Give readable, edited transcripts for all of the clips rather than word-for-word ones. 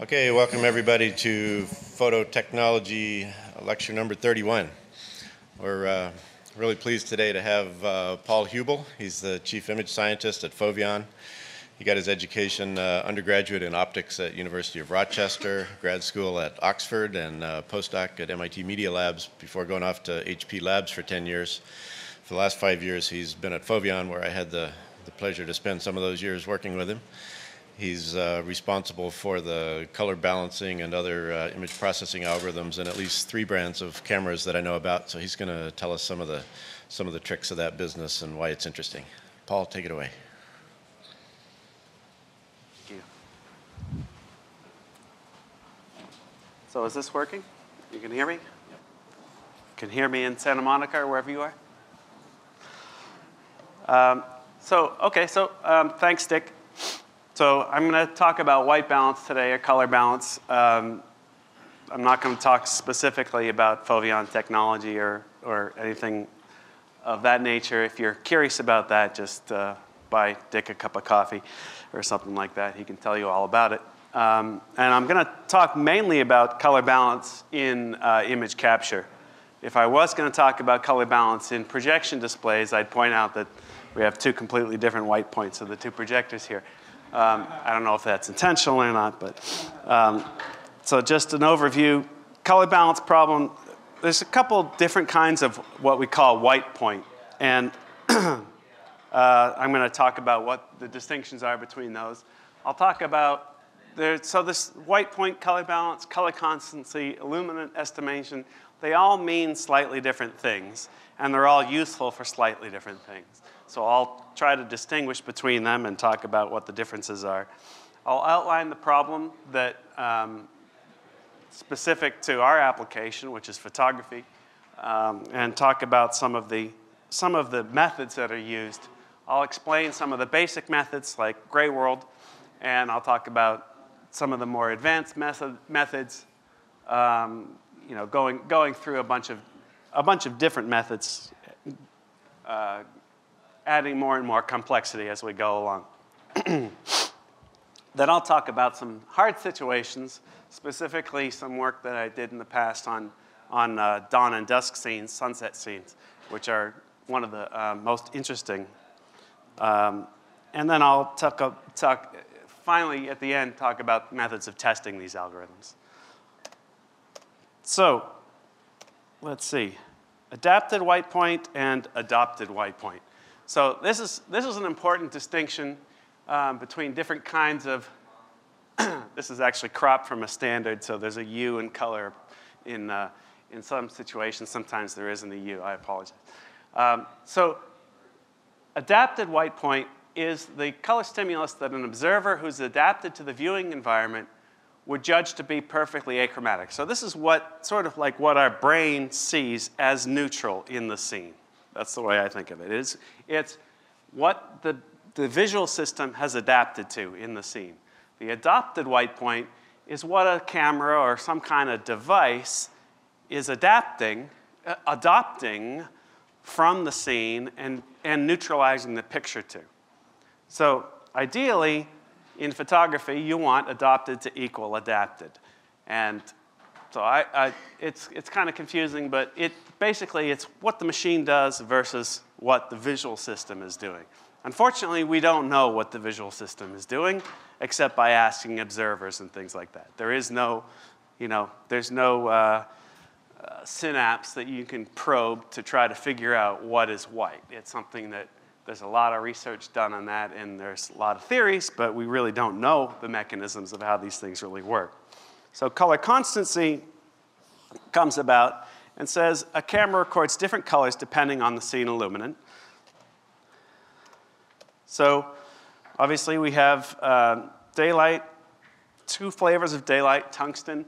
Okay, welcome everybody to Photo Technology lecture number 31. We're really pleased today to have Paul Hubel. He's the chief image scientist at Foveon. He got his education undergraduate in optics at University of Rochester, grad school at Oxford, and postdoc at MIT Media Labs before going off to HP Labs for 10 years. For the last 5 years, he's been at Foveon, where I had the pleasure to spend some of those years working with him. He's responsible for the color balancing and other image processing algorithms in at least 3 brands of cameras that I know about. So he's going to tell us some of the tricks of that business and why it's interesting. Paul, take it away. Thank you. So is this working? You can hear me? Yep. You can hear me in Santa Monica or wherever you are? Thanks, Dick. So I'm going to talk about white balance today, or color balance. I'm not going to talk specifically about Foveon technology or anything of that nature. If you're curious about that, just buy Dick a cup of coffee or something like that. He can tell you all about it. And I'm going to talk mainly about color balance in image capture. If I was going to talk about color balance in projection displays, I'd point out that we have 2 completely different white points of the 2 projectors here. I don't know if that's intentional or not, but so just an overview. Color balance problem, there's a couple different kinds of what we call white point. And I'm going to talk about what the distinctions are between those. I'll talk about, this white point, color balance, color constancy, illuminant estimation, they all mean slightly different things. And they're all useful for slightly different things. So I'll try to distinguish between them and talk about what the differences are. I'll outline the problem that specific to our application, which is photography, and talk about some of the methods that are used. I'll explain some of the basic methods like gray world, and I'll talk about some of the more advanced methods. Going through a bunch of different methods. Adding more and more complexity as we go along. Then I'll talk about some hard situations, specifically some work that I did in the past on dawn and dusk scenes, sunset scenes, which are one of the most interesting. And then I'll finally at the end, talk about methods of testing these algorithms. So let's see, adapted white point and adopted white point. So this is an important distinction between different kinds of, this is actually cropped from a standard, so there's a U in color in some situations. Sometimes there isn't a U, I apologize. So adapted white point is the color stimulus that an observer who's adapted to the viewing environment would judge to be perfectly achromatic. So this is what sort of like what our brain sees as neutral in the scene. That's the way I think of it. It's what the visual system has adapted to in the scene. The adopted white point is what a camera or some kind of device is adopting from the scene and neutralizing the picture to. So ideally, in photography, you want adopted to equal adapted. And so it's kind of confusing, but basically it's what the machine does versus what the visual system is doing. Unfortunately, we don't know what the visual system is doing, except by asking observers and things like that. There is no, there's no synapse that you can probe to try to figure out what is white. It's something that there's a lot of research done on that, and there's a lot of theories, but we really don't know the mechanisms of how these things really work. So color constancy comes about and says a camera records different colors depending on the scene illuminant. So obviously we have daylight, 2 flavors of daylight, tungsten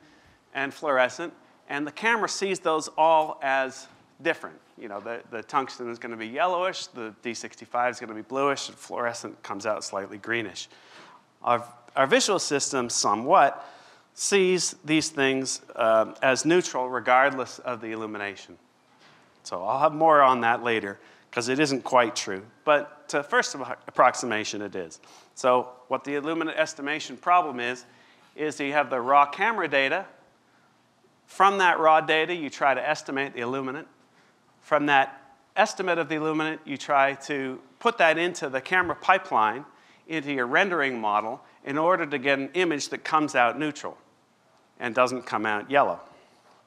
and fluorescent, and the camera sees those all as different. The tungsten is going to be yellowish, the D65 is going to be bluish, and fluorescent comes out slightly greenish. Our visual system somewhat sees these things as neutral regardless of the illumination. So I'll have more on that later because it isn't quite true. But to first approximation, it is. So what the illuminant estimation problem is that you have the raw camera data. From that raw data, you try to estimate the illuminant. From that estimate of the illuminant, you try to put that into the camera pipeline, into your rendering model, in order to get an image that comes out neutral and doesn't come out yellow.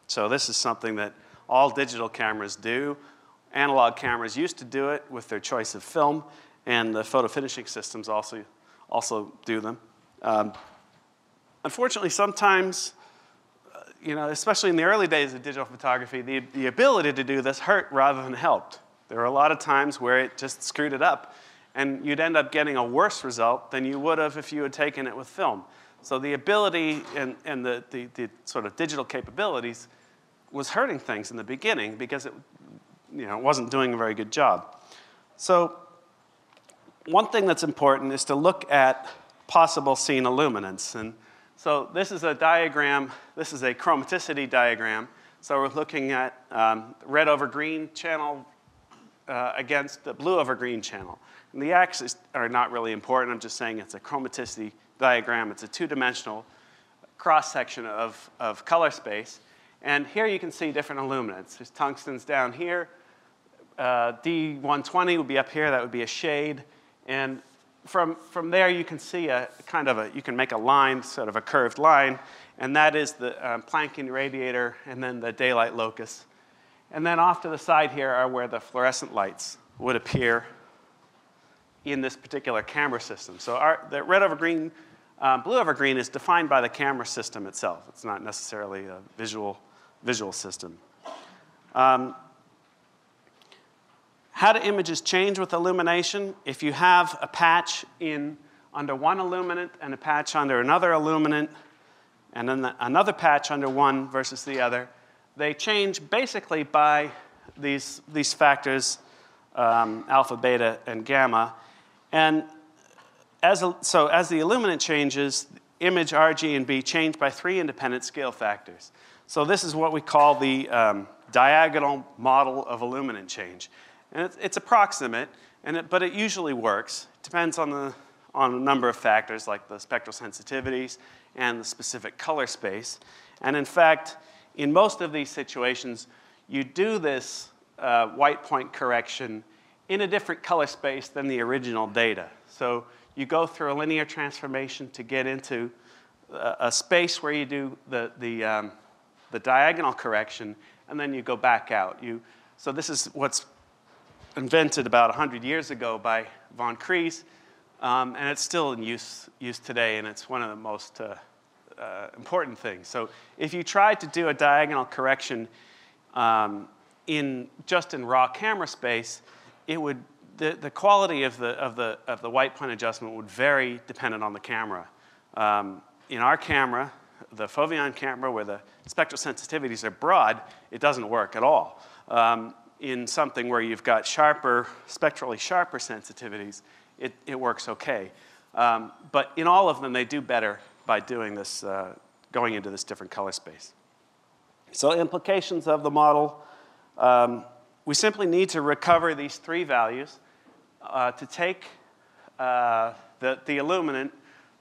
So this is something that all digital cameras do. Analog cameras used to do it with their choice of film, and the photo finishing systems also do them. Unfortunately, sometimes, you know, especially in the early days of digital photography, the ability to do this hurt rather than helped. There were a lot of times where it just screwed it up, and you'd end up getting a worse result than you would have if you had taken it with film. So the ability and the sort of digital capabilities was hurting things in the beginning because it, you know, wasn't doing a very good job. So one thing that's important is to look at possible scene illuminance. And so this is a diagram. This is a chromaticity diagram. So we're looking at red over green channel against the blue over green channel. And the axes are not really important. I'm just saying it's a chromaticity diagram. It's a two-dimensional cross-section of color space. And here you can see different illuminants. There's tungstens down here. D120 would be up here. That would be a shade. And from there, you can see a kind of a, you can make a line, sort of a curved line. And that is the Planckian radiator and then the daylight locus. And then off to the side here are where the fluorescent lights would appear in this particular camera system. So the red over green, blue over green is defined by the camera system itself. It's not necessarily a visual system. How do images change with illumination? If you have a patch under one illuminant and a patch under another illuminant, and then another patch under one versus the other, they change basically by these factors, alpha, beta, and gamma. And so as the illuminant changes, image R, G, and B change by 3 independent scale factors. So this is what we call the diagonal model of illuminant change. And it's approximate, but it usually works. It depends on a number of factors like the spectral sensitivities and the specific color space. And in fact, in most of these situations, you do this white point correction in a different color space than the original data. So you go through a linear transformation to get into a space where you do the diagonal correction, and then you go back out. So this is what's invented about 100 years ago by von Kries, and it's still in use today, and it's one of the most important things. So if you try to do a diagonal correction just in raw camera space, it would, the quality of the white point adjustment would vary dependent on the camera. In our camera, the Foveon camera, where the spectral sensitivities are broad, it doesn't work at all. In something where you've got spectrally sharper sensitivities, it works okay. But in all of them, they do better by doing this, going into this different color space. So implications of the model, we simply need to recover these 3 values to take the illuminant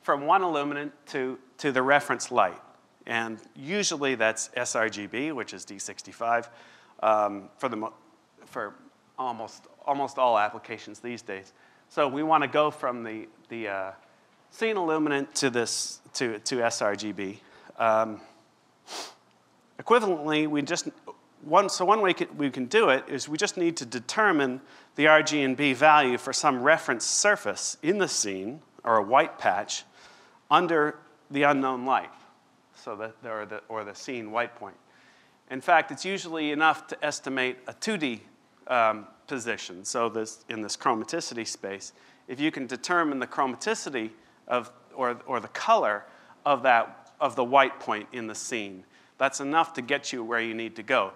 from one illuminant to the reference light. And usually that's sRGB, which is D65. For almost all applications these days. So we want to go from the scene illuminant to sRGB. Equivalently, one way we can do it is we just need to determine the RG and B value for some reference surface in the scene or a white patch under the unknown light, so that or the scene white point. In fact, it's usually enough to estimate a 2D position. So in this chromaticity space, if you can determine the chromaticity or the color of the white point in the scene, that's enough to get you where you need to go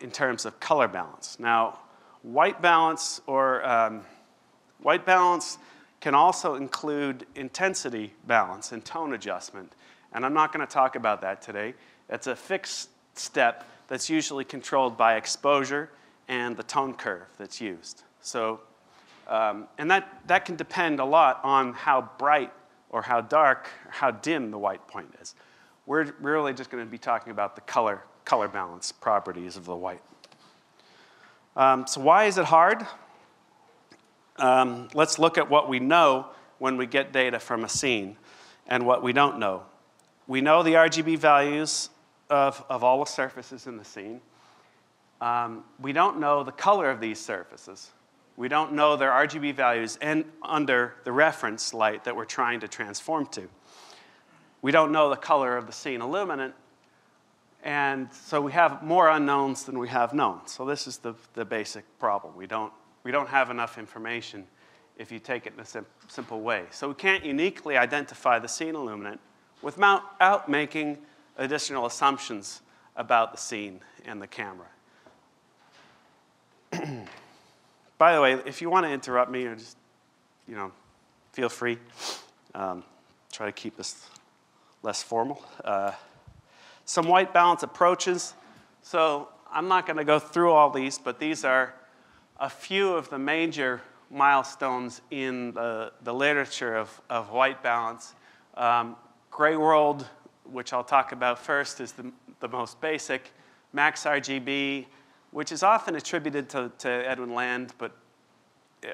in terms of color balance. Now, white balance can also include intensity balance and tone adjustment, and I'm not going to talk about that today. It's a fixed step that's usually controlled by exposure and the tone curve that's used. So, and that can depend a lot on how bright or how dark, how dim the white point is. We're really just going to be talking about the color balance properties of the white. So why is it hard? Let's look at what we know when we get data from a scene and what we don't know. We know the RGB values of all the surfaces in the scene. We don't know the color of these surfaces. We don't know their RGB values and under the reference light that we're trying to transform to. We don't know the color of the scene illuminant. And so we have more unknowns than we have known. So this is the basic problem. We don't have enough information if you take it in a simple way. So we can't uniquely identify the scene illuminant without making additional assumptions about the scene and the camera. By the way, if you want to interrupt me, or just, you know, feel free. Try to keep this less formal. Some white balance approaches. So I'm not going to go through all these, but these are a few of the major milestones in the literature of white balance. Gray world, which I'll talk about first, is the most basic. Max RGB, which is often attributed to Edwin Land, but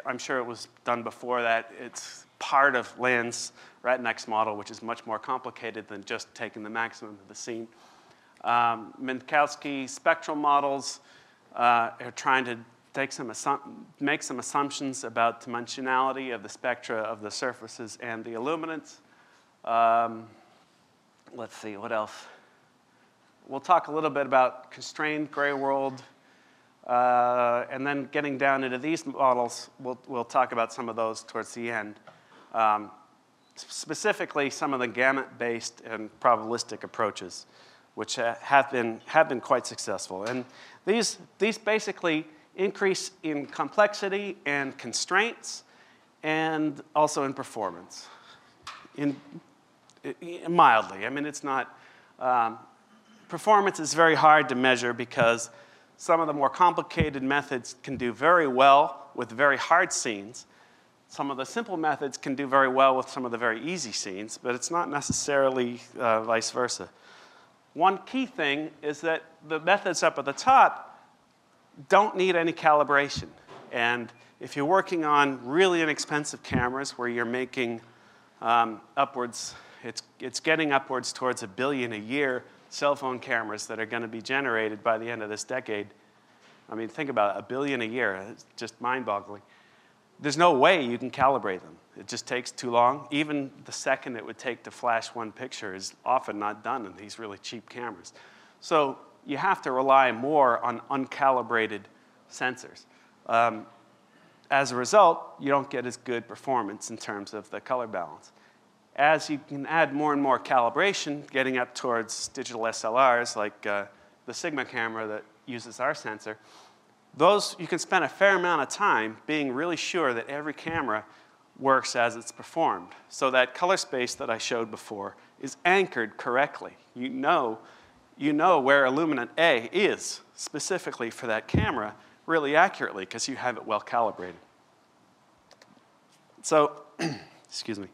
I'm sure it was done before that. It's part of Land's Retinex model, which is much more complicated than just taking the maximum of the scene. Minkowski spectral models are trying to make some assumptions about dimensionality of the spectra of the surfaces and the illuminance. Let's see, what else? We'll talk a little bit about constrained gray world. And then getting down into these models, we'll talk about some of those towards the end. Specifically, some of the gamut-based and probabilistic approaches, which have been quite successful. And these basically increase in complexity and constraints, and also in performance, mildly. I mean, it's not, performance is very hard to measure because some of the more complicated methods can do very well with very hard scenes. Some of the simple methods can do very well with some of the very easy scenes, but it's not necessarily vice versa. One key thing is that the methods up at the top don't need any calibration. And if you're working on really inexpensive cameras where you're making upwards, it's getting upwards towards $1 billion a year cell phone cameras that are going to be generated by the end of this decade. I mean, think about it, $1 billion a year. It's just mind-boggling. There's no way you can calibrate them. It just takes too long. Even the second it would take to flash one picture is often not done in these really cheap cameras. So you have to rely more on uncalibrated sensors. As a result, you don't get as good performance in terms of the color balance. As you can add more and more calibration, getting up towards digital SLRs, like the Sigma camera that uses our sensor, those you can spend a fair amount of time being really sure that every camera works as it's performed. So that color space that I showed before is anchored correctly. You know where illuminant A is specifically for that camera really accurately because you have it well calibrated. So, excuse me.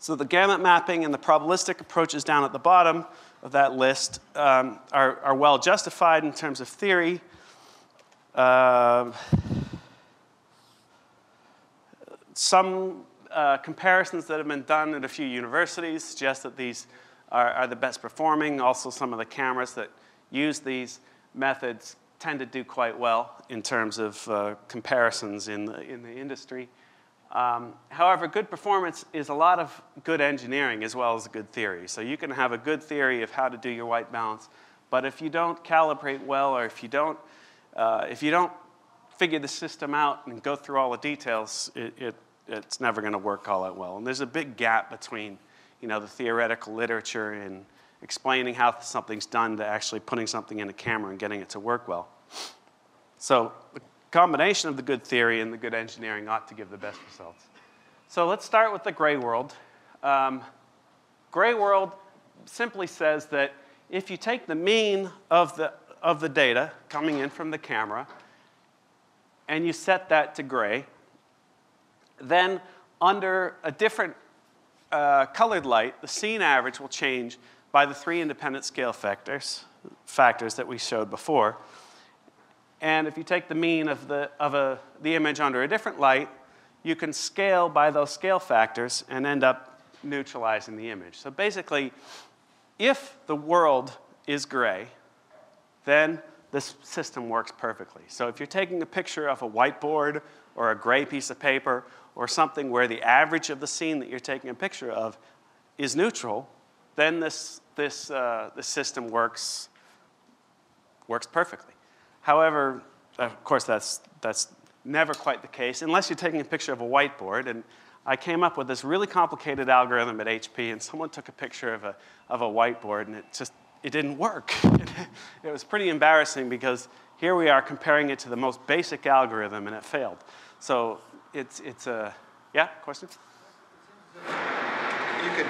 So the gamut mapping and the probabilistic approaches down at the bottom of that list are well justified in terms of theory. Some comparisons that have been done at a few universities suggest that these are the best performing. Also, some of the cameras that use these methods tend to do quite well in terms of comparisons in the industry. However, good performance is a lot of good engineering as well as good theory. So you can have a good theory of how to do your white balance, but if you don't calibrate well, or if you don't figure the system out and go through all the details, it's never going to work all that well. And there's a big gap between, you know, the theoretical literature and explaining how something's done to actually putting something in a camera and getting it to work well. So the combination of the good theory and the good engineering ought to give the best results. So let's start with the gray world. Gray world simply says that if you take the mean of the data coming in from the camera and you set that to gray, then under a different colored light, the scene average will change by the three independent scale factors that we showed before. And if you take the mean of the image under a different light, you can scale by those scale factors and end up neutralizing the image. So basically, if the world is gray, then this system works perfectly. So if you're taking a picture of a whiteboard or a gray piece of paper or something where the average of the scene that you're taking a picture of is neutral, then this system works perfectly. However, of course, that's never quite the case, unless you're taking a picture of a whiteboard. And I came up with this really complicated algorithm at HP, and someone took a picture of a whiteboard, and it didn't work. It was pretty embarrassing, because here we are comparing it to the most basic algorithm, and it failed. So it's a, yeah, question? You could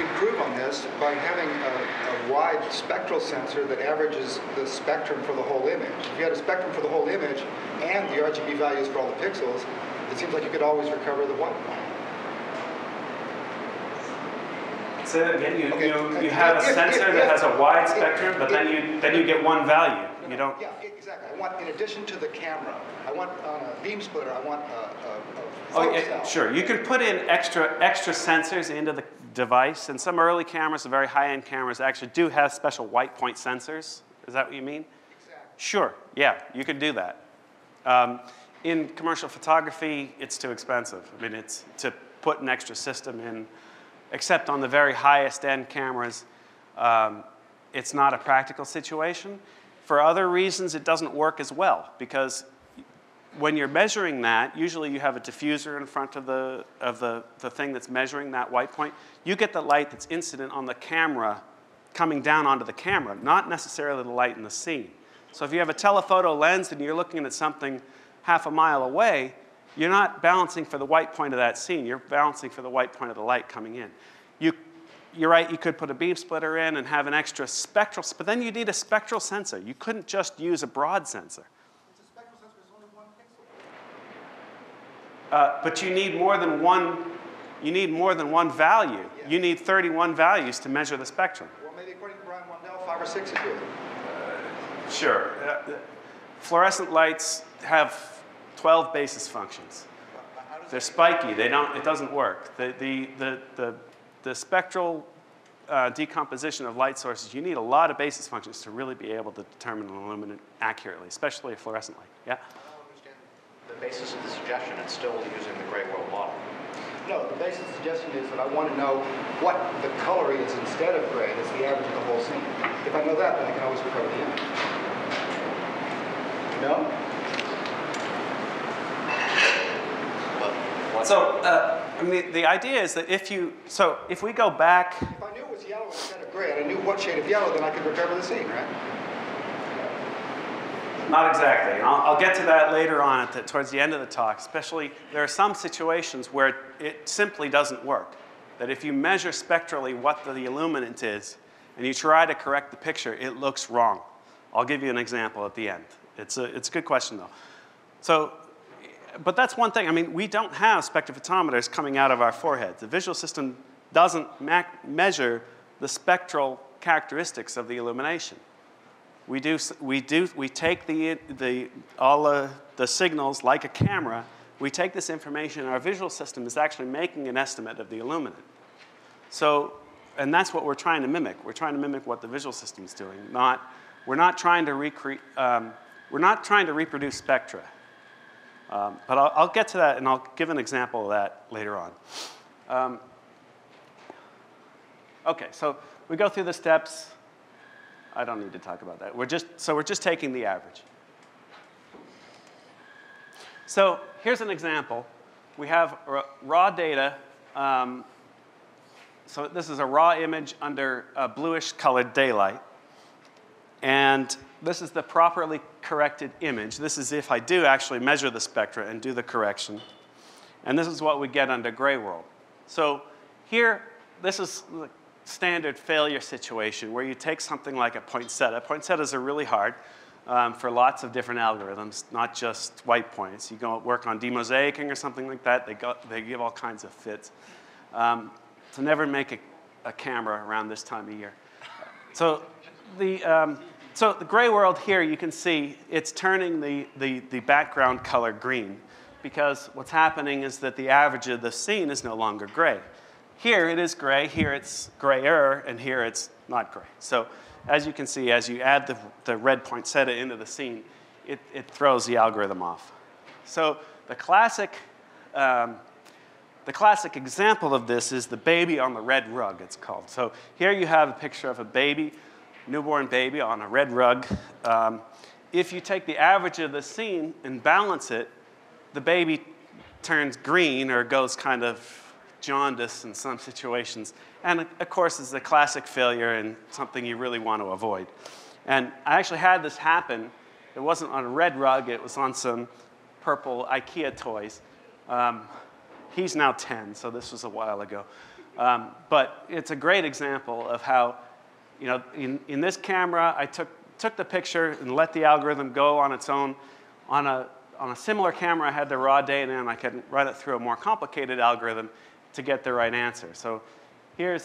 improve on this by having a wide spectral sensor that averages the spectrum for the whole image. If you had a spectrum for the whole image and the RGB values for all the pixels, it seems like you could always recover the one point. Say that again. You have a sensor that has a wide spectrum, but then you get one value. You don't. Yeah, exactly. I want, in addition to the camera, I want on a beam splitter, I want a cell. Sure. You can put in extra sensors into the device, and some early cameras, the very high-end cameras, actually do have special white point sensors. Is that what you mean? Exactly. Sure. Yeah, you could do that. In commercial photography, it's too expensive. I mean, it's to put an extra system in. Except on the very highest end cameras, it's not a practical situation. For other reasons, it doesn't work as well, because when you're measuring that, usually you have a diffuser in front of the thing that's measuring that white point. You get the light that's incident on the camera coming down onto the camera, not necessarily the light in the scene. So if you have a telephoto lens and you're looking at something half a mile away, you're not balancing for the white point of that scene. You're balancing for the white point of the light coming in. You're right, you could put a beam splitter in and have an extra spectral, but then you need a spectral sensor. You couldn't just use a broad sensor. It's a spectral sensor, it's only one pixel. But you need more than one, value. Yeah. You need 31 values to measure the spectrum. Well, maybe according to Brian Wandell, 5 or 6 is good. Sure. Fluorescent lights have 12 basis functions. They're spiky. They don't. It doesn't work. The spectral decomposition of light sources. You need a lot of basis functions to really be able to determine an illuminant accurately, especially a fluorescent light. Yeah. I don't understand the basis of the suggestion. It's still using the gray world model. No, the basis of the suggestion is that I want to know what the color is instead of gray. That's the average of the whole scene. If I know that, then I can always recover the image. No. So I mean, the idea is that if we go back. If I knew it was yellow instead of gray, and I knew what shade of yellow, then I could recover the scene, right? Not exactly. And I'll get to that later on towards the end of the talk. Especially, there are some situations where it simply doesn't work. That if you measure spectrally what the illuminant is, and you try to correct the picture, it looks wrong. I'll give you an example at the end. It's a good question, though. So. But that's one thing. I mean, we don't have spectrophotometers coming out of our foreheads. The visual system doesn't measure the spectral characteristics of the illumination. We take all the signals like a camera. We take this information, and our visual system is actually making an estimate of the illuminant. So, and that's what we're trying to mimic. We're trying to mimic what the visual system's doing. We're not trying to reproduce spectra. But I'll get to that, and I'll give an example of that later on. OK, so we go through the steps. I don't need to talk about that. We're just taking the average. So here's an example. We have raw data. So this is a raw image under bluish-colored daylight. And this is the properly corrected image. This is if I do actually measure the spectra and do the correction. And this is what we get under gray world. So here, this is the standard failure situation where you take something like a poinsettia. Poinsettias are really hard for lots of different algorithms, not just white points. You go work on demosaicing or something like that. They give all kinds of fits. to never make a camera around this time of year. So the gray world here, you can see it's turning the background color green, because what's happening is that the average of the scene is no longer gray. Here it is gray, here it's grayer, and here it's not gray. So as you can see, as you add the red poinsettia into the scene, it throws the algorithm off. So the classic example of this is the baby on the red rug, it's called. So here you have a picture of a baby, newborn baby on a red rug. If you take the average of the scene and balance it, the baby turns green or goes kind of jaundice in some situations. And of course, it's a classic failure and something you really want to avoid. And I actually had this happen. It wasn't on a red rug, it was on some purple IKEA toys. He's now 10, so this was a while ago. But it's a great example of how, you know, in this camera, I took the picture and let the algorithm go on its own. On a similar camera, I had the raw data, and I could run it through a more complicated algorithm to get the right answer. So here's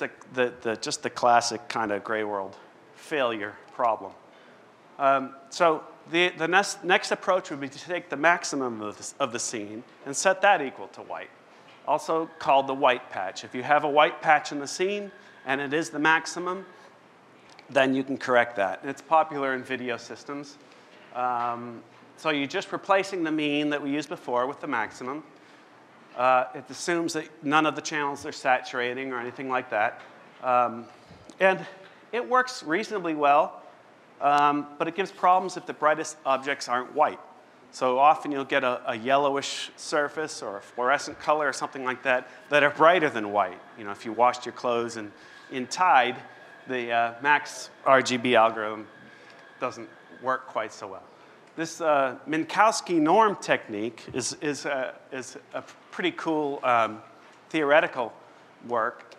just the classic kind of gray world failure problem. So the next approach would be to take the maximum of the scene and set that equal to white, also called the white patch. If you have a white patch in the scene and it is the maximum, then you can correct that. It's popular in video systems. So you're just replacing the mean that we used before with the maximum. It assumes that none of the channels are saturating or anything like that. And it works reasonably well, but it gives problems if the brightest objects aren't white. So often you'll get a yellowish surface or a fluorescent color or something like that that are brighter than white. You know, if you washed your clothes in Tide, the max RGB algorithm doesn't work quite so well. This Minkowski norm technique is a pretty cool theoretical work.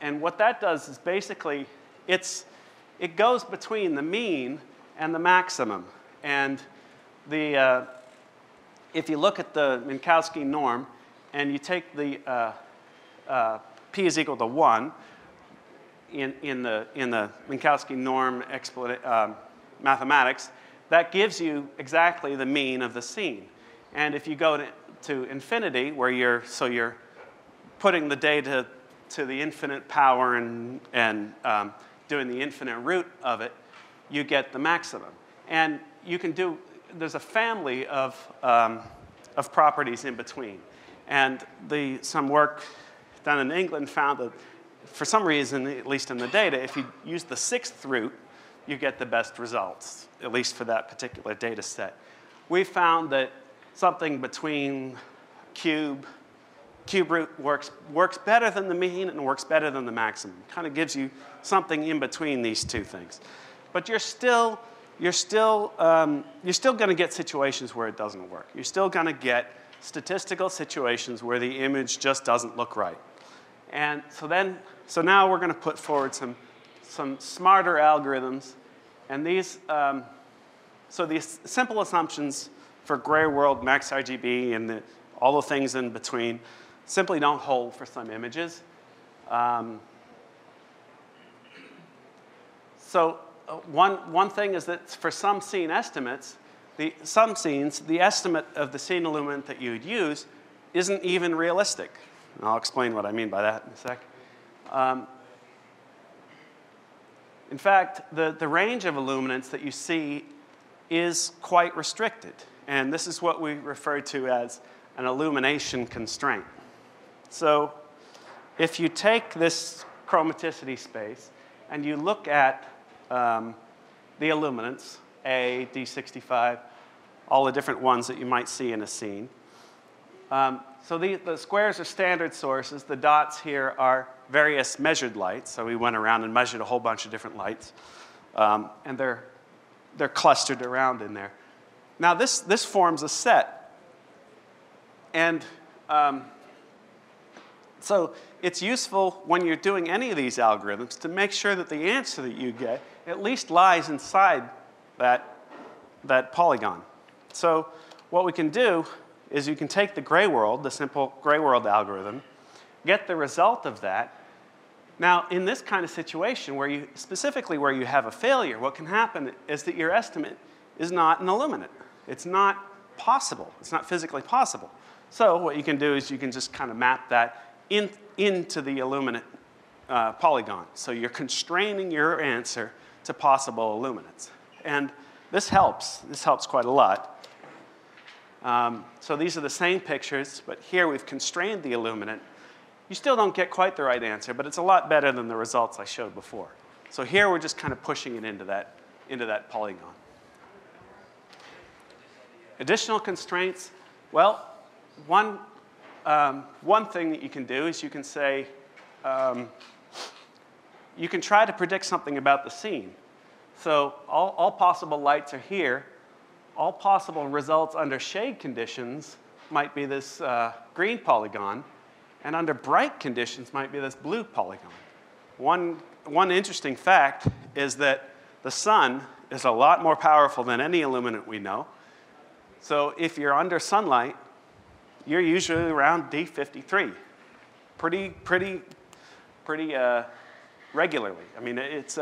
And what that does is basically it goes between the mean and the maximum. And if you look at the Minkowski norm and you take the p is equal to 1 in the Minkowski norm mathematics, that gives you exactly the mean of the scene. And if you go to infinity, where you're putting the data to the infinite power and doing the infinite root of it, you get the maximum. And you can do, there's a family of properties in between. And some work done in England found that for some reason, at least in the data, if you use the sixth root, you get the best results, at least for that particular data set. We found that something between cube root works better than the mean and works better than the maximum. Kind of gives you something in between these two things. But you're still going to get situations where it doesn't work. You're still going to get statistical situations where the image just doesn't look right. And so now we're going to put forward some smarter algorithms. And so the simple assumptions for gray world, max RGB, and all the things in between simply don't hold for some images. So one thing is that for some scene estimates, the estimate of the scene illuminant that you'd use isn't even realistic. And I'll explain what I mean by that in a sec. In fact, the range of illuminance that you see is quite restricted. And this is what we refer to as an illumination constraint. So if you take this chromaticity space and you look at the illuminance, A, D65, all the different ones that you might see in a scene. So the squares are standard sources. The dots here are various measured lights. So we went around and measured a whole bunch of different lights. And they're clustered around in there. Now this forms a set. And so it's useful when you're doing any of these algorithms to make sure that the answer that you get at least lies inside that polygon. So what we can do is you can take the gray world, the simple gray world algorithm, get the result of that, Now, in this kind of situation, where you, specifically where you have a failure, what can happen is that your estimate is not an illuminant. It's not possible. It's not physically possible. So what you can do is you can just kind of map that into the illuminant polygon. So you're constraining your answer to possible illuminants. And this helps. This helps quite a lot. So these are the same pictures, but here we've constrained the illuminant. You still don't get quite the right answer, but it's a lot better than the results I showed before. So here we're just kind of pushing it into that polygon. Additional constraints. Well, one thing that you can do is you can say, you can try to predict something about the scene. So all possible lights are here. All possible results under shade conditions might be this green polygon. And under bright conditions might be this blue polygon. One interesting fact is that the sun is a lot more powerful than any illuminant we know. So if you're under sunlight, you're usually around D53, pretty regularly. I mean, it's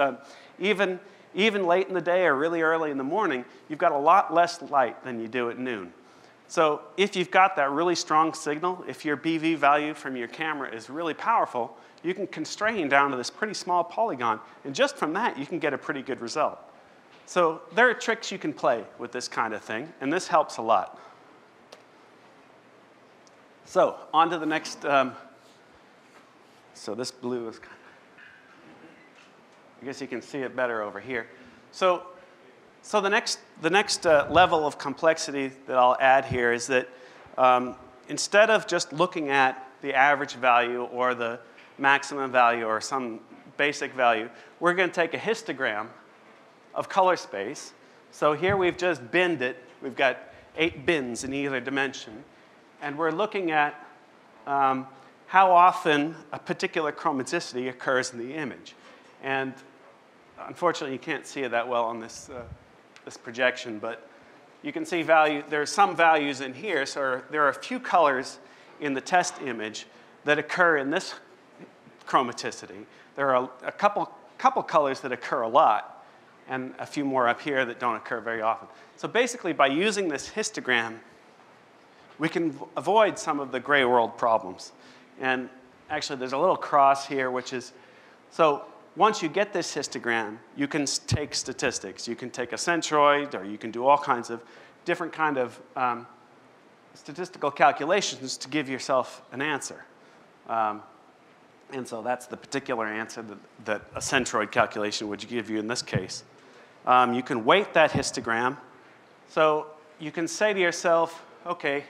even late in the day or really early in the morning, you've got a lot less light than you do at noon. So if you've got that really strong signal, if your BV value from your camera is really powerful, you can constrain down to this pretty small polygon. And just from that, you can get a pretty good result. So there are tricks you can play with this kind of thing. And this helps a lot. So on to the next. So this blue is kind of, I guess you can see it better over here. So the next level of complexity that I'll add here is that instead of just looking at the average value or the maximum value or some basic value, we're going to take a histogram of color space. So here we've just binned it. We've got 8 bins in either dimension. And we're looking at how often a particular chromaticity occurs in the image. And unfortunately, you can't see it that well on this this projection, but you can see value. There are some values in here, so there are a few colors in the test image that occur in this chromaticity. There are a couple colors that occur a lot, and a few more up here that don't occur very often. So basically, by using this histogram, we can avoid some of the gray world problems. And actually, there's a little cross here, which is so. Once you get this histogram, you can take statistics. You can take a centroid, or you can do all kinds of different kind of statistical calculations to give yourself an answer. And so that's the particular answer that a centroid calculation would give you in this case. You can weight that histogram. So you can say to yourself, OK,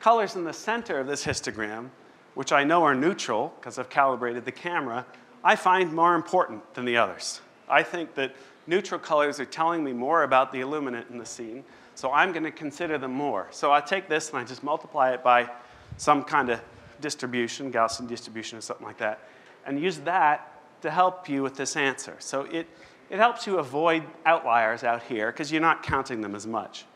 colors in the center of this histogram, which I know are neutral, because I've calibrated the camera, I find more important than the others. I think that neutral colors are telling me more about the illuminant in the scene, so I'm going to consider them more. So I take this and I just multiply it by some kind of distribution, Gaussian distribution or something like that, and use that to help you with this answer. So it helps you avoid outliers out here, because you're not counting them as much.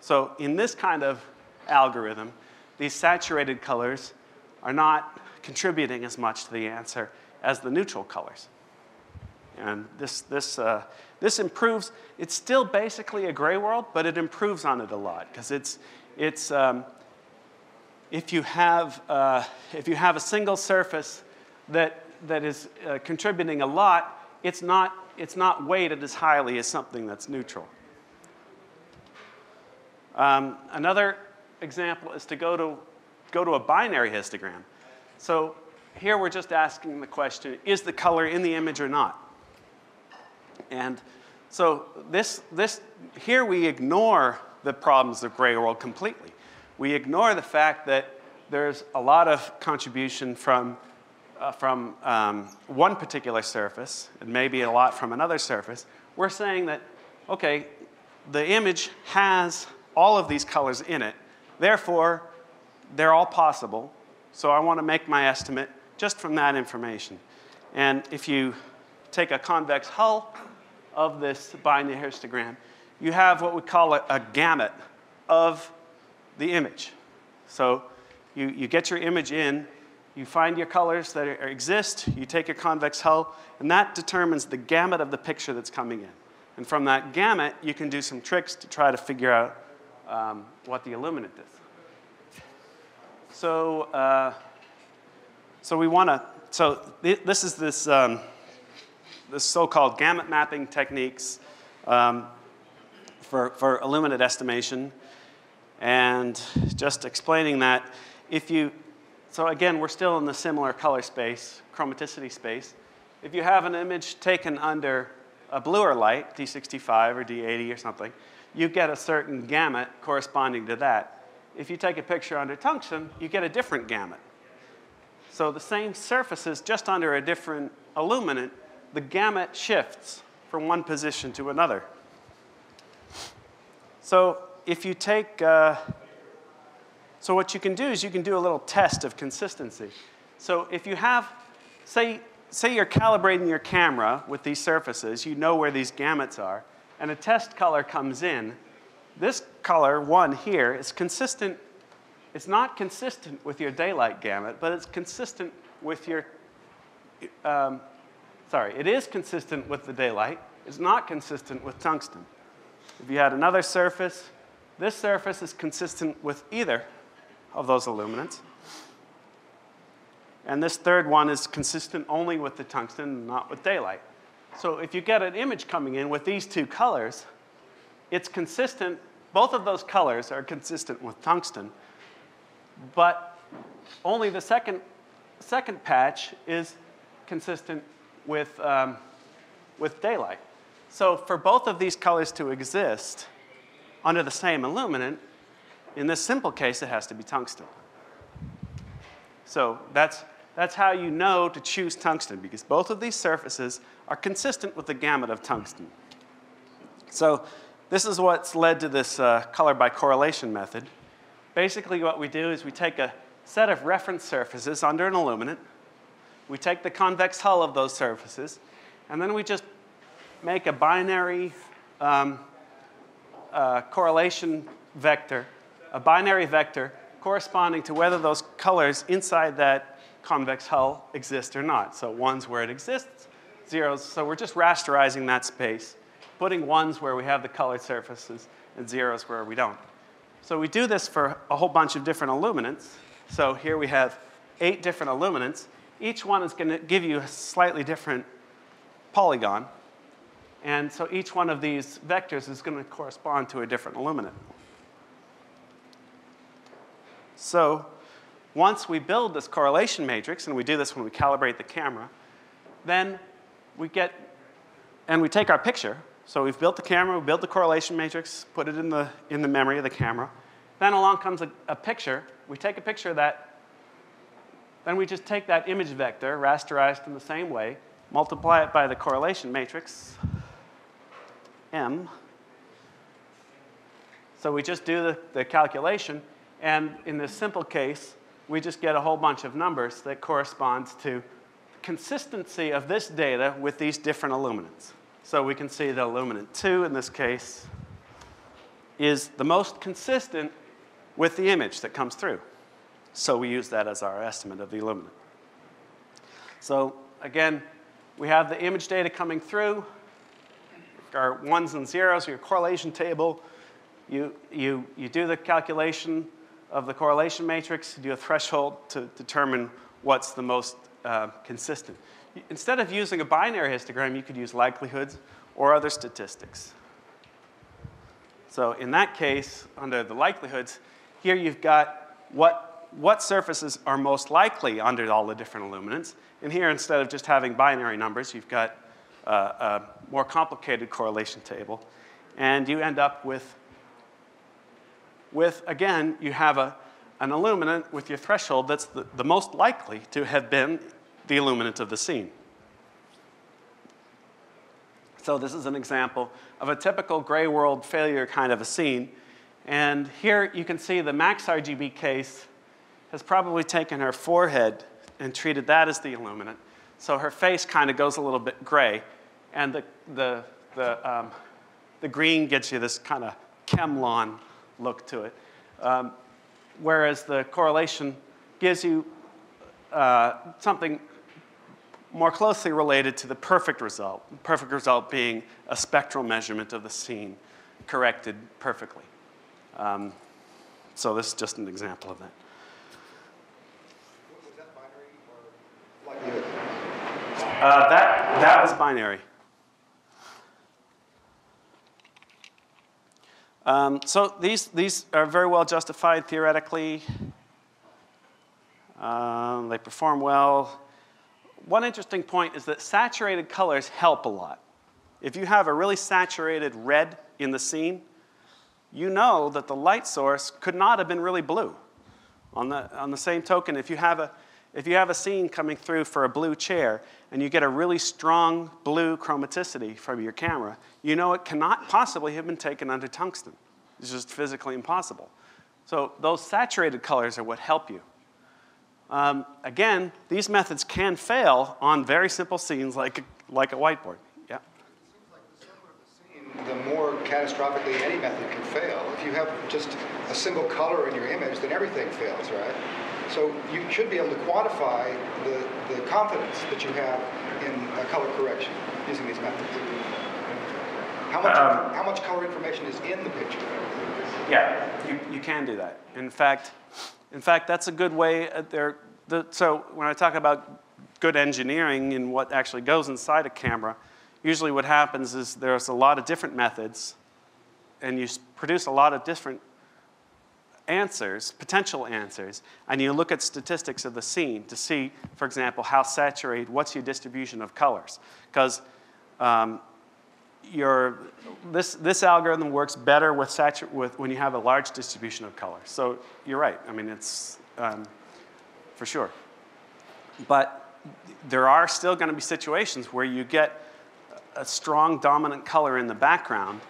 So in this kind of algorithm, these saturated colors are not contributing as much to the answer as the neutral colors. And this improves. It's still basically a gray world, but it improves on it a lot, because if you have a single surface that is contributing a lot, it's not weighted as highly as something that's neutral. Another example is to go to a binary histogram. So here we're just asking the question, is the color in the image or not? And so here we ignore the problems of gray world completely. We ignore the fact that there's a lot of contribution from one particular surface, and maybe a lot from another surface. We're saying that, OK, the image has all of these colors in it. Therefore, they're all possible. So I want to make my estimate just from that information. And if you take a convex hull of this binary histogram, you have what we call a gamut of the image. So you get your image in, You find your colors that exist, you take your convex hull, and that determines the gamut of the picture that's coming in. And from that gamut, you can do some tricks to try to figure out what the illuminant is. So, this is this, this so-called gamut mapping techniques for illuminant estimation. And just explaining that, if you, so again, we're still in the similar color space, chromaticity space. If you have an image taken under a bluer light, D65 or D80 or something, you get a certain gamut corresponding to that. If you take a picture under tungsten, you get a different gamut. So the same surfaces, just under a different illuminant, the gamut shifts from one position to another. So if you take, so what you can do is you can do a little test of consistency. So if you have, say you're calibrating your camera with these surfaces, you know where these gamuts are, and a test color comes in. This color, 1 here, is consistent. It's not consistent with your daylight gamut, but it's consistent with your, sorry, it is consistent with the daylight. It's not consistent with tungsten. If you had another surface, this surface is consistent with either of those illuminants. And this third one is consistent only with the tungsten, not with daylight. So if you get an image coming in with these two colors, it's consistent. Both of those colors are consistent with tungsten, but only the second patch is consistent with daylight. So for both of these colors to exist under the same illuminant, in this simple case, it has to be tungsten. So that's how you know to choose tungsten, because both of these surfaces are consistent with the gamut of tungsten. So this is what's led to this color by correlation method. Basically, what we do is we take a set of reference surfaces under an illuminant, we take the convex hull of those surfaces, and then we just make a binary correlation vector, a binary vector corresponding to whether those colors inside that convex hull exist or not. So 1's where it exists, 0's, so we're just rasterizing that space, putting 1's where we have the colored surfaces and 0's where we don't. So we do this for a whole bunch of different illuminants. So here we have 8 different illuminants. Each one is going to give you a slightly different polygon. And so each one of these vectors is going to correspond to a different illuminant. So once we build this correlation matrix, and we do this when we calibrate the camera, then we get, and we take our picture. So we've built the camera, we built the correlation matrix, put it in the memory of the camera. Then along comes a picture. We take a picture of that. Then we just take that image vector, rasterized in the same way, multiply it by the correlation matrix, M. So we just do the calculation. And in this simple case, we just get a whole bunch of numbers that corresponds to consistency of this data with these different illuminants. So we can see the illuminant 2, in this case, is the most consistent with the image that comes through. So we use that as our estimate of the illuminant. So again, we have the image data coming through, our 1s and 0s, your correlation table. You do the calculation of the correlation matrix, you do a threshold to determine what's the most consistent. Instead of using a binary histogram, you could use likelihoods or other statistics. So in that case, under the likelihoods, here you've got what surfaces are most likely under all the different illuminants. And here, instead of just having binary numbers, you've got a more complicated correlation table. And you end up with again, you have an illuminant with your threshold that's the most likely to have been the illuminant of the scene. So this is an example of a typical gray world failure kind of a scene. And here you can see the max RGB case has probably taken her forehead and treated that as the illuminant. So her face kind of goes a little bit gray. And the green gets you this kind of Kemlon look to it. Whereas the correlation gives you something more closely related to the perfect result. The perfect result being a spectral measurement of the scene corrected perfectly. So this is just an example of that. Was that binary or likelihood? That was binary. So these are very well justified theoretically. They perform well. One interesting point is that saturated colors help a lot. If you have a really saturated red in the scene, you know that the light source could not have been really blue. On the same token, if you have a scene coming through for a blue chair and you get a really strong blue chromaticity from your camera, you know it cannot possibly have been taken under tungsten. It's just physically impossible. So those saturated colors are what help you. Again, these methods can fail on very simple scenes like a whiteboard. Yeah? It seems like the simpler the scene, the more catastrophically any method can fail. If you have just a single color in your image, then everything fails, right? So you should be able to quantify the confidence that you have in color correction using these methods. How much color information is in the picture? Yeah, you can do that. In fact, that's a good way. So when I talk about good engineering and what actually goes inside a camera, usually what happens is there's a lot of different methods, and you produce a lot of different answers, potential answers, and you look at statistics of the scene to see, for example, how saturated, what's your distribution of colors? Because this algorithm works better with when you have a large distribution of color. So you're right. I mean, it's for sure. But there are still going to be situations where you get a strong dominant color in the background,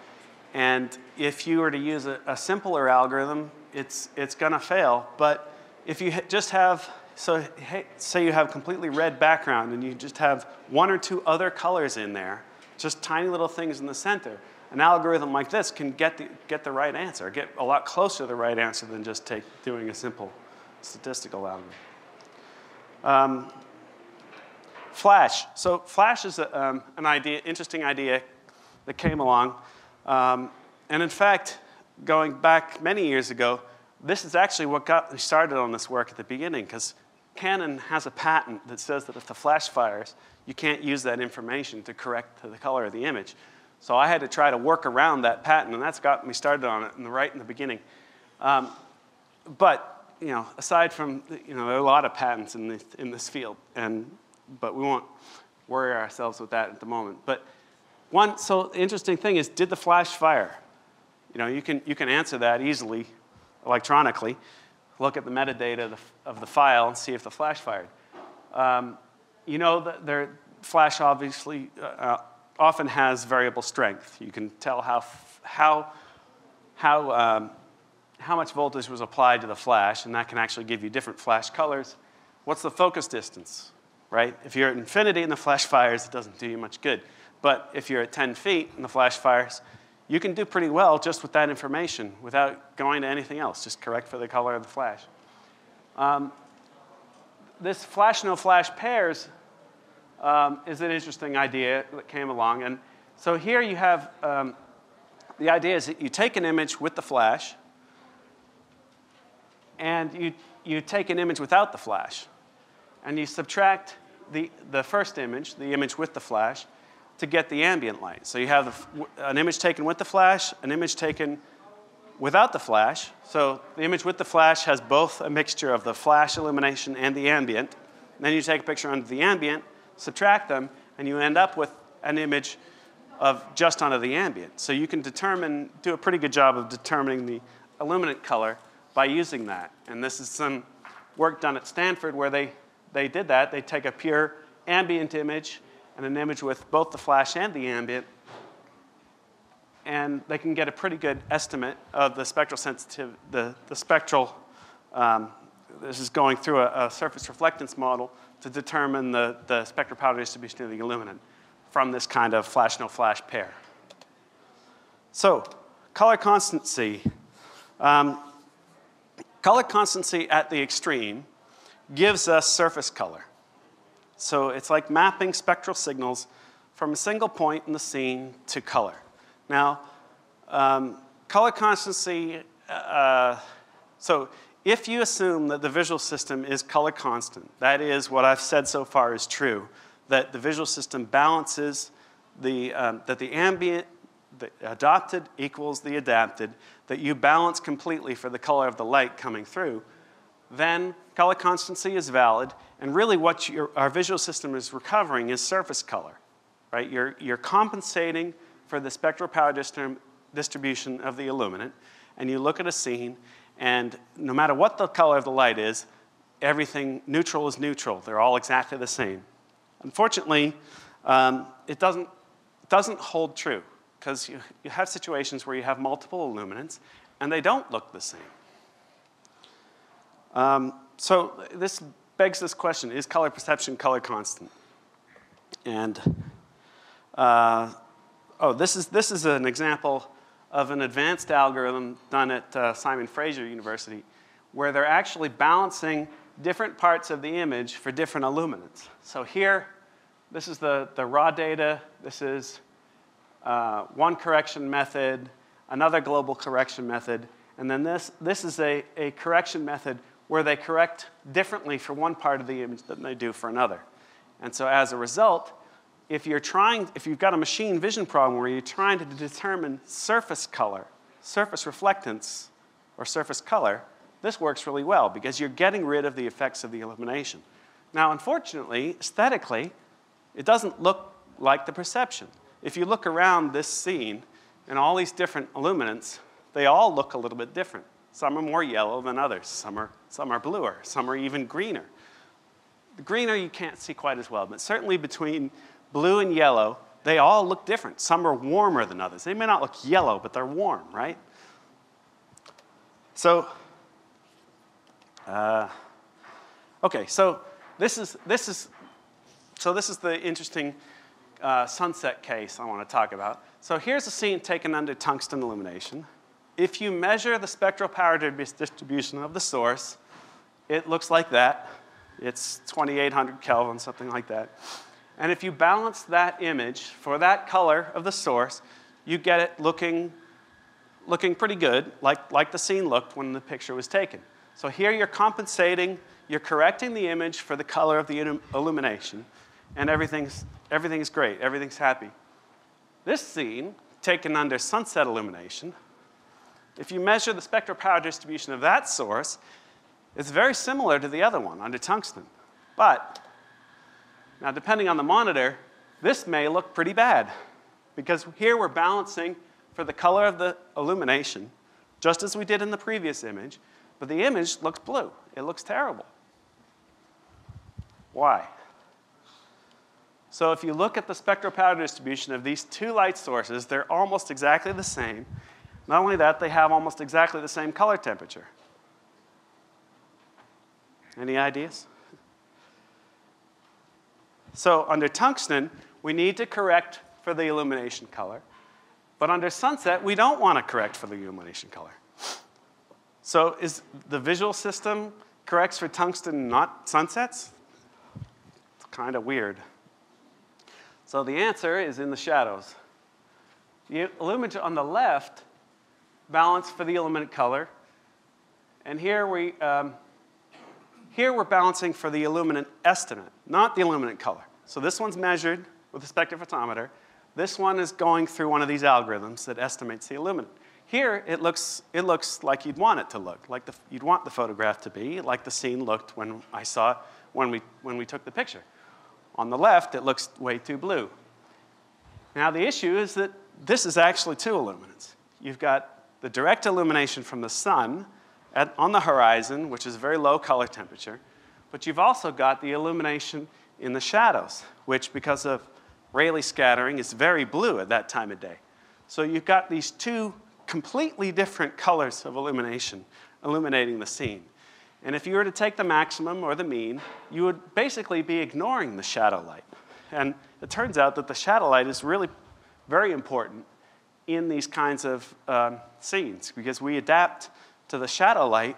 and if you were to use a simpler algorithm, it's going to fail. But if you just have, say you have completely red background and you just have one or two other colors in there, just tiny little things in the center, an algorithm like this can get the right answer, get a lot closer to the right answer than just doing a simple statistical algorithm. Flash. So flash is an interesting idea that came along. And in fact, going back many years ago, this is actually what got me started on this work at the beginning, because Canon has a patent that says that if the flash fires, you can't use that information to correct the color of the image. So I had to try to work around that patent, and that's got me started on it right in the beginning. But you know, aside from, you know, there are a lot of patents in this field, but we won't worry ourselves with that at the moment. But one interesting thing is, did the flash fire? You know, you can answer that easily electronically. Look at the metadata of the file and see if the flash fired. You know, flash obviously often has variable strength. You can tell how much voltage was applied to the flash, and that can actually give you different flash colors. What's the focus distance, right? If you're at infinity and the flash fires, it doesn't do you much good. But if you're at 10 feet and the flash fires, you can do pretty well just with that information without going to anything else, just correct for the color of the flash. This flash, no flash pairs is an interesting idea that came along. And so here you have, the idea is that you take an image with the flash, and you take an image without the flash. And you subtract the first image, the image with the flash, to get the ambient light. So you have an image taken with the flash, an image taken without the flash. So the image with the flash has both a mixture of the flash illumination and the ambient. And then you take a picture under the ambient, subtract them, and you end up with an image of just under the ambient. So you can do a pretty good job of determining the illuminant color by using that. And this is some work done at Stanford where they did that. They take a pure ambient image and an image with both the flash and the ambient, and they can get a pretty good estimate of the spectral sensitivity, the spectral, this is going through a surface reflectance model to determine the spectral power distribution of the illuminant from this kind of flash, no flash pair. So, color constancy. Color constancy at the extreme gives us surface color. So it's like mapping spectral signals from a single point in the scene to color. Now, color constancy, so if you assume that the visual system is color constant, that is what I've said so far is true, that the visual system balances the, that the ambient, the adopted equals the adapted, that you balance completely for the color of the light coming through, then color constancy is valid, and really what our visual system is recovering is surface color, right? You're compensating for the spectral power distribution of the illuminant, and you look at a scene, and no matter what the color of the light is, everything neutral is neutral. They're all exactly the same. Unfortunately, it doesn't hold true, because you have situations where you have multiple illuminants, and they don't look the same. So this begs this question, is color perception color constant? And, this is an example of an advanced algorithm done at Simon Fraser University, where they're actually balancing different parts of the image for different illuminants. So here, this is the raw data. This is one correction method, another global correction method, and then this is a correction method where they correct differently for one part of the image than they do for another. And so as a result, if you've got a machine vision problem where you're trying to determine surface color, surface reflectance, or surface color, this works really well because you're getting rid of the effects of the illumination. Now, unfortunately, aesthetically, it doesn't look like the perception. If you look around this scene and all these different illuminants, they all look a little bit different. Some are more yellow than others. Some are bluer. Some are even greener. The greener you can't see quite as well, but certainly between blue and yellow, they all look different. Some are warmer than others. They may not look yellow, but they're warm, right? So, this is the interesting sunset case I want to talk about. So here's a scene taken under tungsten illumination. If you measure the spectral power distribution of the source, it looks like that. It's 2,800 Kelvin, something like that. And if you balance that image for that color of the source, you get it looking pretty good, like the scene looked when the picture was taken. So here you're compensating, you're correcting the image for the color of the illumination, and everything's great, everything's happy. This scene, taken under sunset illumination, if you measure the spectral power distribution of that source, it's very similar to the other one under tungsten. But now, depending on the monitor, this may look pretty bad because here we're balancing for the color of the illumination, just as we did in the previous image, but the image looks blue. It looks terrible. Why? So if you look at the spectral power distribution of these two light sources, they're almost exactly the same. Not only that, they have almost exactly the same color temperature. Any ideas? So under tungsten, we need to correct for the illumination color. But under sunset, we don't want to correct for the illumination color. So is the visual system corrects for tungsten, not sunsets? It's kind of weird. So the answer is in the shadows. The illuminant on the left balance for the illuminant color. And here, we're balancing for the illuminant estimate, not the illuminant color. So this one's measured with a spectrophotometer. This one is going through one of these algorithms that estimates the illuminant. Here, it looks like you'd want it to look, like you'd want the photograph to be, like the scene looked when I saw when we took the picture. On the left, it looks way too blue. Now, the issue is that this is actually two illuminants. You've got the direct illumination from the sun on the horizon, which is very low color temperature, but you've also got the illumination in the shadows, which because of Rayleigh scattering is very blue at that time of day. So you've got these two completely different colors of illumination illuminating the scene. And if you were to take the maximum or the mean, you would basically be ignoring the shadow light. And it turns out that the shadow light is really very important in these kinds of scenes, because we adapt to the shadow light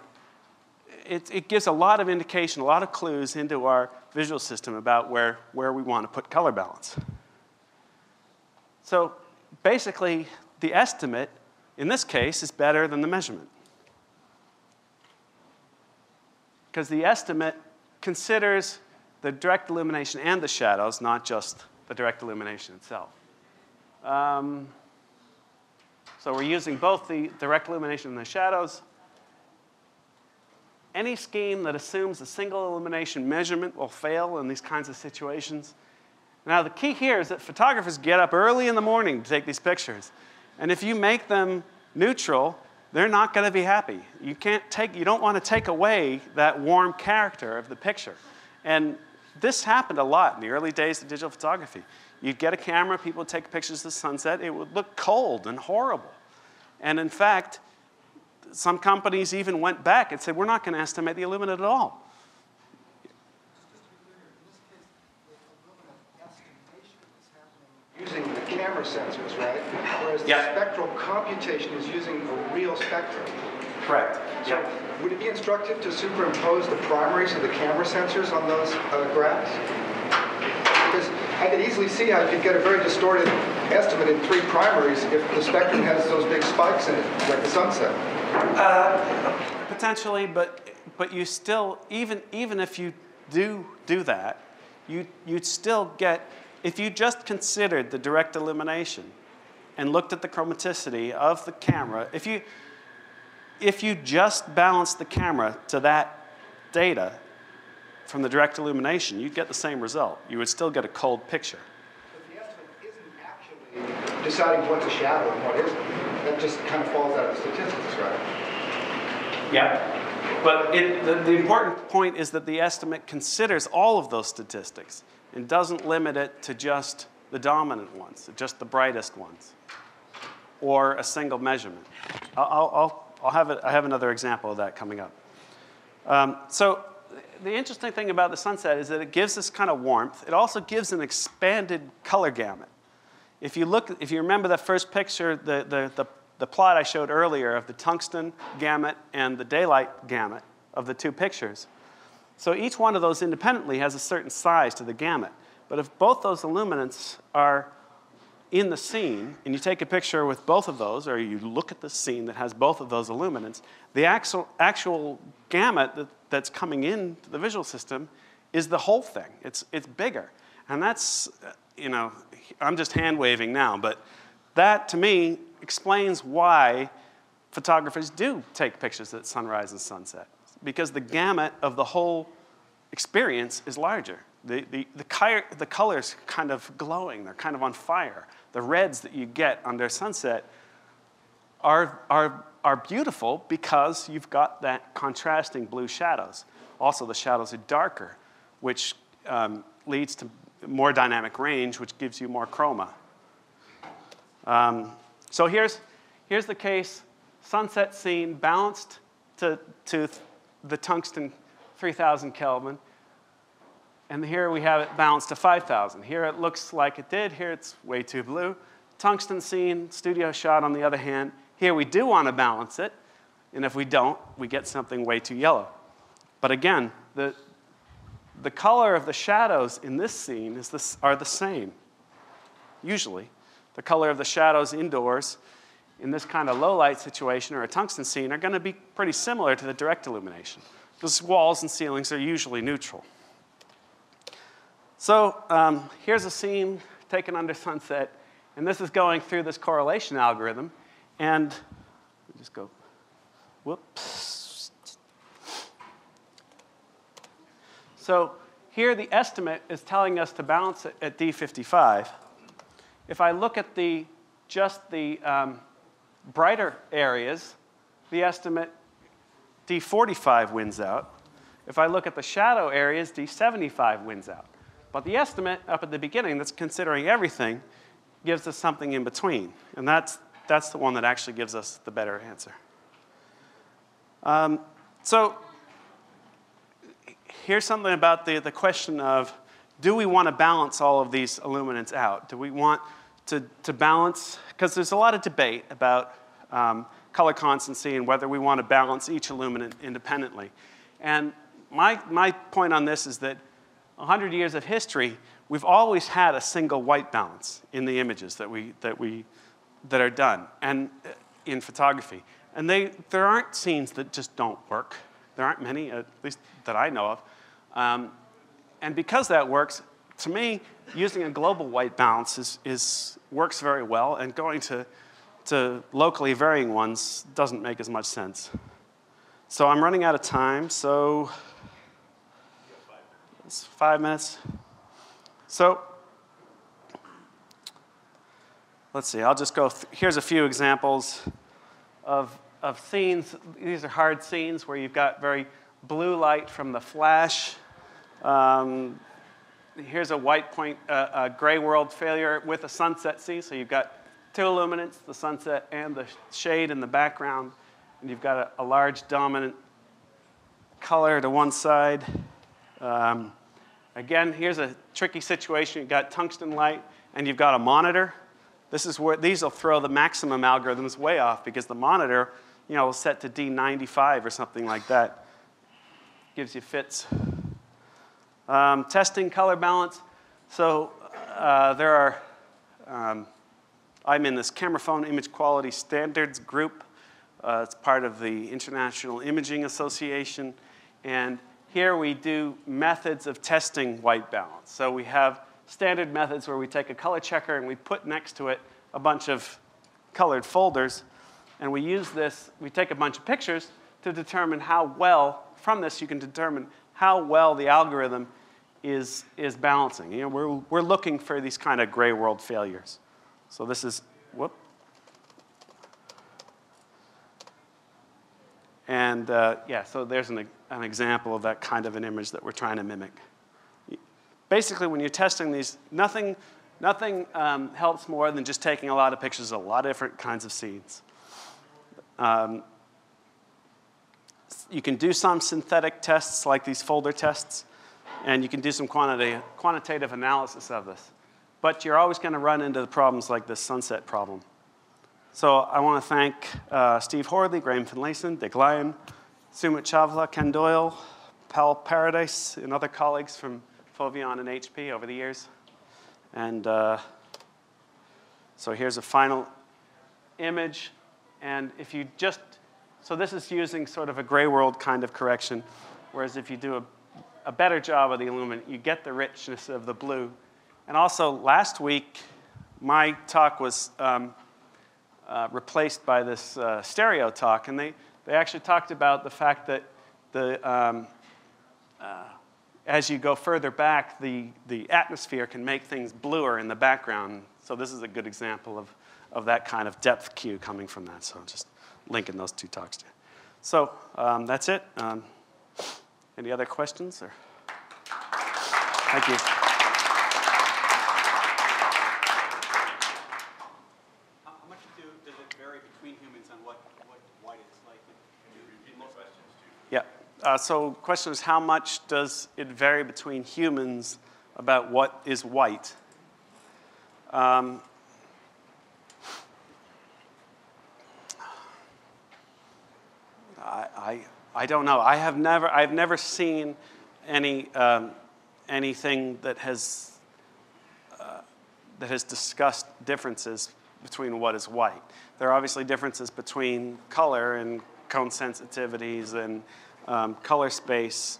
it gives a lot of indication, a lot of clues into our visual system about where we want to put color balance. So basically, the estimate, in this case, is better than the measurement, because the estimate considers the direct illumination and the shadows, not just the direct illumination itself. So we're using both the direct illumination and the shadows. Any scheme that assumes a single illumination measurement will fail in these kinds of situations. Now, the key here is that photographers get up early in the morning to take these pictures. And if you make them neutral, they're not going to be happy. You don't want to take away that warm character of the picture. And this happened a lot in the early days of digital photography. You'd get a camera, people would take pictures of the sunset. It would look cold and horrible. And in fact, some companies even went back and said, we're not going to estimate the illuminant at all. Using the camera sensors, right? Whereas the spectral computation is using a real spectrum. Correct. So would it be instructive to superimpose the primaries of the camera sensors on those graphs? Because I could easily see how you could get a very distorted estimate in three primaries if the spectrum has those big spikes in it, like the sunset. Potentially, but you still, even if you do that, you'd still get. If you just considered the direct illumination and looked at the chromaticity of the camera, if you just balanced the camera to that data from the direct illumination, you'd get the same result. You would still get a cold picture. But the estimate isn't actually deciding what's a shadow and what isn't. That just kind of falls out of statistics, right? Yeah. But the important point is that the estimate considers all of those statistics and doesn't limit it to just the dominant ones, just the brightest ones, or a single measurement. I have another example of that coming up. So the interesting thing about the sunset is that it gives this kind of warmth. It also gives an expanded color gamut. If you remember that first picture, the plot I showed earlier of the tungsten gamut and the daylight gamut of the two pictures. So each one of those independently has a certain size to the gamut. But if both those illuminants are in the scene, and you take a picture with both of those, or you look at the scene that has both of those illuminants, the actual gamut that's coming into the visual system is the whole thing. It's bigger. And that's, you know, I'm just hand-waving now, but that, to me, explains why photographers do take pictures at sunrise and sunset, because the gamut of the whole experience is larger. The colors kind of glowing. They're kind of on fire. The reds that you get under sunset are beautiful because you've got that contrasting blue shadows. Also, the shadows are darker, which leads to more dynamic range, which gives you more chroma. So here's the case. Sunset scene balanced to the tungsten 3,000 Kelvin. And here we have it balanced to 5,000. Here it looks like it did. Here it's way too blue. Tungsten scene, studio shot on the other hand. Here we do want to balance it. And if we don't, we get something way too yellow. But again, the color of the shadows in this scene are the same, usually. The color of the shadows indoors in this kind of low-light situation or a tungsten scene are going to be pretty similar to the direct illumination, because walls and ceilings are usually neutral. So here's a scene taken under sunset, and this is going through this correlation algorithm. And let me just go, whoops. So here the estimate is telling us to balance it at D55. If I look at just the brighter areas, the estimate D45 wins out. If I look at the shadow areas, D75 wins out. But the estimate up at the beginning that's considering everything gives us something in between. And that's the one that actually gives us the better answer. So here's something about the question of, do we want to balance all of these illuminants out? Do we want to balance? Because there's a lot of debate about color constancy and whether we want to balance each illuminant independently. And my point on this is that 100 years of history, we've always had a single white balance in the images that are done and in photography. And there aren't scenes that just don't work. There aren't many, at least that I know of. And because that works, to me, using a global white balance works very well, and going to locally varying ones doesn't make as much sense. So I'm running out of time, so it's 5 minutes. So let's see, I'll just go, here's a few examples of scenes. These are hard scenes where you've got very blue light from the flash. Here's a white point, a gray world failure with a sunset scene. So you've got two luminance, the sunset and the shade in the background. And you've got a large dominant color to one side. Again, here's a tricky situation. You've got tungsten light and you've got a monitor. This is where these will throw the maximum algorithms way off, because the monitor, you know, is set to D95 or something like that. Gives you fits. Testing color balance. So there are, I'm in this camera phone image quality standards group. It's part of the International Imaging Association. And here we do methods of testing white balance. So we have standard methods where we take a color checker and we put next to it a bunch of colored folders. And we use this, we take a bunch of pictures to determine how well, from this you can determine how well the algorithm is balancing. You know, we're looking for these kind of gray world failures. So this is, whoop. And yeah, so there's an example of that kind of an image that we're trying to mimic. Basically, when you're testing these, nothing helps more than just taking a lot of pictures, a lot of different kinds of scenes. You can do some synthetic tests, like these folder tests, and you can do some quantitative analysis of this. But you're always going to run into the problems like this sunset problem. So I want to thank Steve Horley, Graham Finlayson, Dick Lyon, Sumit Chavala, Ken Doyle, Pal Paradise, and other colleagues from Foveon and HP over the years. And so here's a final image. And if you just, so this is using sort of a gray world kind of correction, whereas if you do a better job of the illuminant, you get the richness of the blue. And also, last week, my talk was replaced by this stereo talk. And they actually talked about the fact that the as you go further back, the atmosphere can make things bluer in the background. So this is a good example of that kind of depth cue coming from that. So just linking those two talks to you. So that's it. Any other questions? Or? Thank you. How much does it vary between humans on what white is like? Can you repeat most questions too? Yeah. So the question is, how much does it vary between humans about what is white? I don't know. I've never seen any anything that has discussed differences between what is white. There are obviously differences between color and cone sensitivities and color space,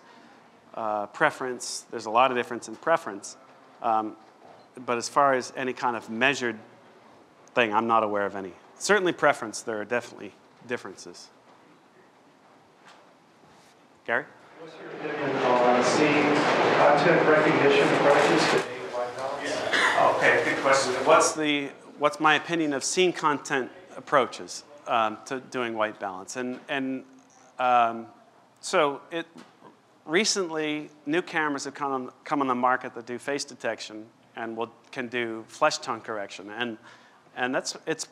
preference. There's a lot of difference in preference. But as far as any kind of measured thing, I'm not aware of any. Certainly preference, there are definitely differences. Gary? What's your opinion on seeing content recognition approaches to white balance? Yeah. Okay, good question. What's my opinion of scene content approaches to doing white balance? So recently, new cameras have come on the market that do face detection and can do flesh tone correction. And it's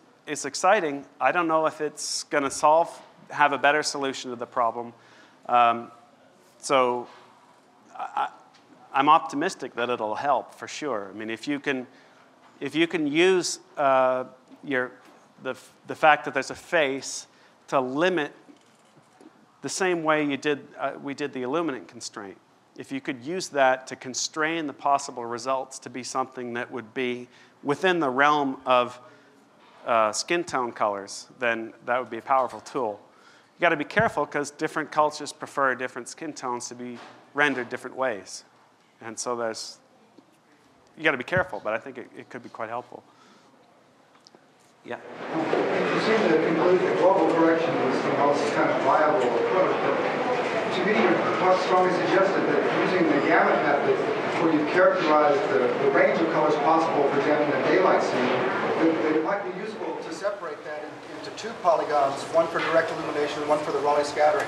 exciting. I don't know if it's going to have a better solution to the problem. So I'm optimistic that it'll help, for sure. I mean, if you can use the fact that there's a face to limit the same way you did, we did the illuminant constraint. If you could use that to constrain the possible results to be something that would be within the realm of skin tone colors, then that would be a powerful tool. You've got to be careful because different cultures prefer different skin tones to be rendered different ways. And so there's, you got to be careful, but I think it could be quite helpful. Yeah? You seem to conclude that global correction is the most kind of viable approach. But to me, you're strongly suggested that using the gamut method, where you characterize the range of colors possible, for example, in a daylight scene, that it might be useful to separate that into two polygons, one for direct illumination, one for the Rayleigh scattering.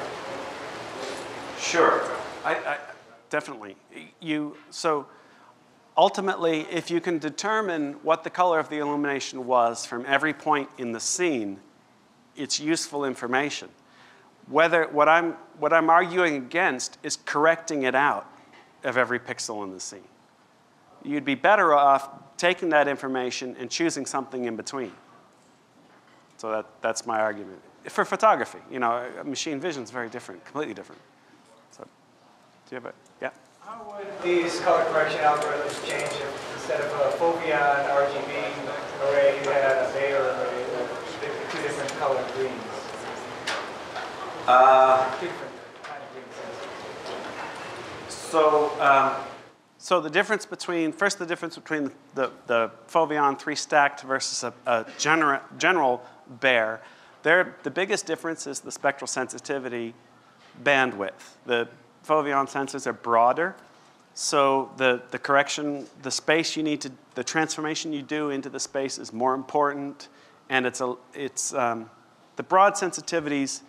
Sure. I definitely. So ultimately, if you can determine what the color of the illumination was from every point in the scene, it's useful information. What I'm arguing against is correcting it out of every pixel in the scene. You'd be better off taking that information and choosing something in between. So that's my argument. For photography, you know, machine vision is very different, completely different. So, do you have a, yeah? How would these color correction algorithms change if instead of a Foveon RGB array, you had a Bayer array with two different color greens? Different kind of greens. So the difference between, first the difference between the Foveon 3-stacked versus a general Bayer, the biggest difference is the spectral sensitivity bandwidth. The Foveon sensors are broader, so the correction, the space you need to, the transformation you do into the space is more important, and the broad sensitivities,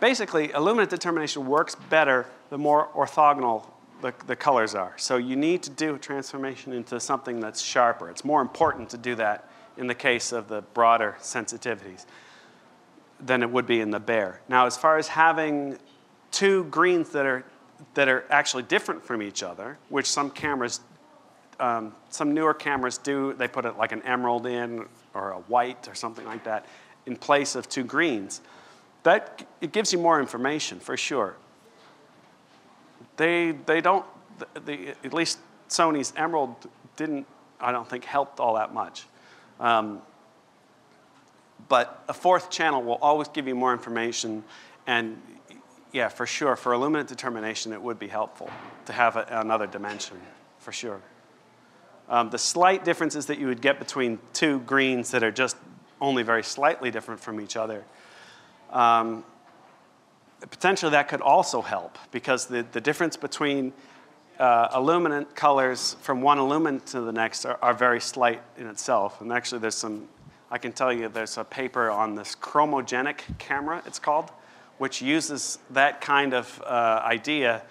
basically illuminant determination works better the more orthogonal the colors are. So you need to do a transformation into something that's sharper. It's more important to do that in the case of the broader sensitivities than it would be in the Bayer. Now, as far as having two greens that are actually different from each other, which some cameras, some newer cameras do. They put like an emerald in or a white or something like that in place of two greens. That it gives you more information for sure. They don't, at least Sony's emerald didn't, I don't think, helped all that much. But a fourth channel will always give you more information. And yeah, for sure. For illuminant determination, it would be helpful to have another dimension, for sure. The slight differences that you would get between two greens that are just only very slightly different from each other, potentially that could also help, because the difference between illuminant colors from one illuminant to the next are very slight in itself. And actually, there's some, I can tell you, there's a paper on this chromogenic camera, it's called, which uses that kind of idea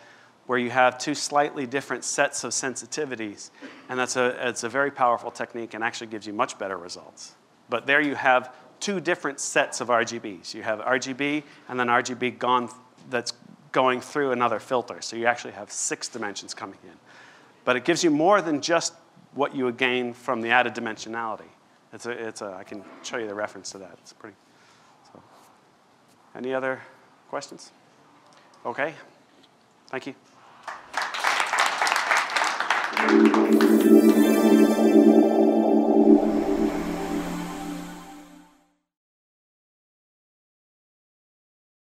where you have two slightly different sets of sensitivities. And it's a very powerful technique and actually gives you much better results. But there you have two different sets of RGBs. You have RGB and then RGB that's going through another filter. So you actually have 6 dimensions coming in. But it gives you more than just what you would gain from the added dimensionality. I can show you the reference to that. It's pretty. Any other questions? Okay. Thank you.